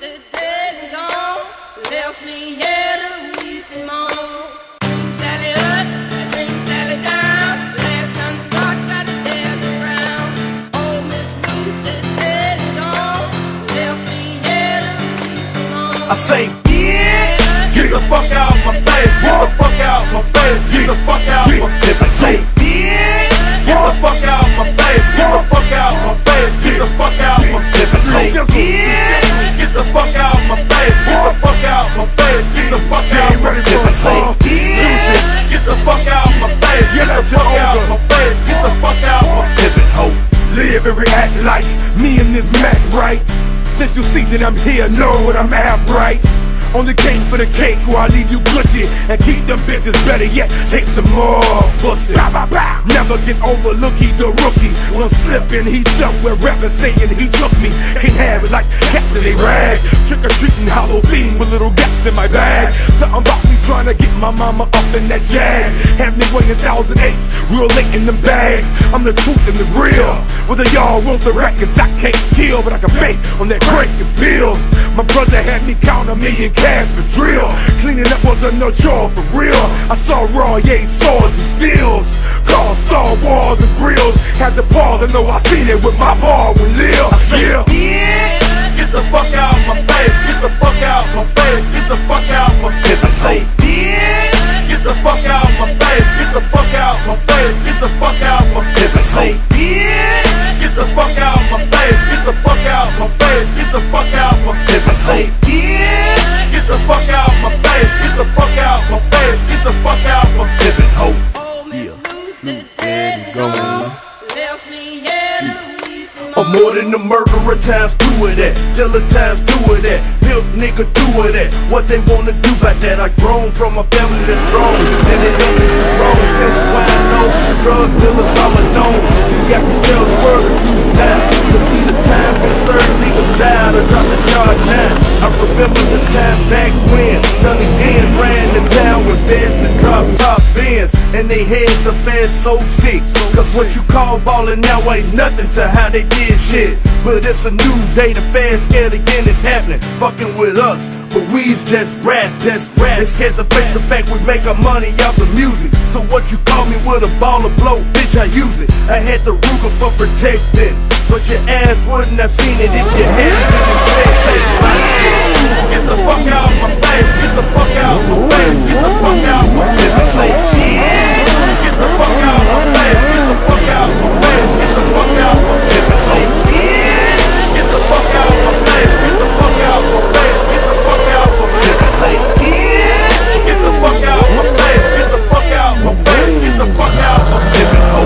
the dead and gone, left me here to weep and moan. Sally up, I bring Sally down, last unstuck, got to dance around. Old Miss Ruth is dead and gone, left me here to weep and moan. I say, yeah, get the fuck out of my face, get the fuck out of my face, get the fuck out of my face. I say, yeah, get the fuck out of my face, get the fuck out of my face, get the fuck out of my face. I say, yeah. Get the fuck out my face, get the fuck out my face, get the fuck out my face. Get the fuck out my face, get the fuck out my face, get the fuck out my face. Hope, live and react like me and this Mac, right? Since you see that I'm here, know what I'm at, right? On the cake for the cake, or I leave you gushy and keep them bitches better yet. Take some more pussy. Never get overlooked, he the rookie. When I'm slipping, he's somewhere rapping, saying he took me. Can't have it like cats in they rag. Trick or treating, Halloween with little gaps in my bag. Something about me trying to get my mama up in that jag. Have me weighing 1,008, real late in them bags. I'm the truth and the real. Whether y'all want the records, I can't chill, but I can bake on that crank and bills. My brother had me count a million cash for drill. Cleaning up wasn't no chore for real. I saw raw, yeah, swords and steels. Cars, Star Wars and grills. Had to pause, I know I seen it with my bar when Lil. I say, yeah, get the fuck out my face, get the fuck out my face, get the fuck out my face. I say, yeah, get the fuck out my face, get the fuck out my face, get the fuck out my face. I say, yeah, get the fuck out my face, get the fuck out my face, get the fuck out my face. I say, yeah, get the fuck out my face, get the fuck out my face, get the fuck out my face. Or more than a murderer, times two of that. Dealer times two of that. Milk nigga two of that. What they wanna do about that? I grown from a family that's strong, and it ain't wrong. That's why I know drug dealers all alone. See, I can tell the world the truth now. Cause see the time when certain niggas died or dropped the yard now. I remember the time back when young again ran the town with vests and drop top bins, and they heads the fast so sick. Cause what you call ballin' now ain't nothing to how they did shit. But it's a new day, the fans scared again, it's happening. Fucking with us, but we's just rats, just rats. They scared to face the fact we make our money out the music. So what you call me with a ball of blow, bitch, I use it. I had the Ruger for protecting, but your ass wouldn't have seen it if you had it. Get the fuck out my face, get the fuck out my face, get the fuck out my face. I say, yeah, get the fuck out my face, get the fuck out my face, get the fuck out my face. I say, yeah, get the fuck out my face, get the fuck out my face, get the fuck out my face. I say, yeah, get the fuck out my face, get the fuck out my face, get the fuck out my face.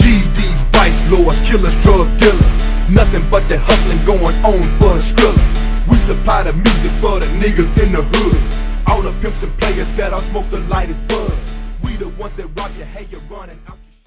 GD's vice lords, killers, drug dealers. Nothing but that hustling going on for a skriller. We supply the music for the niggas in the hood. All the pimps and players that all smoke the lightest bud. We the ones that rob your hair, you're running.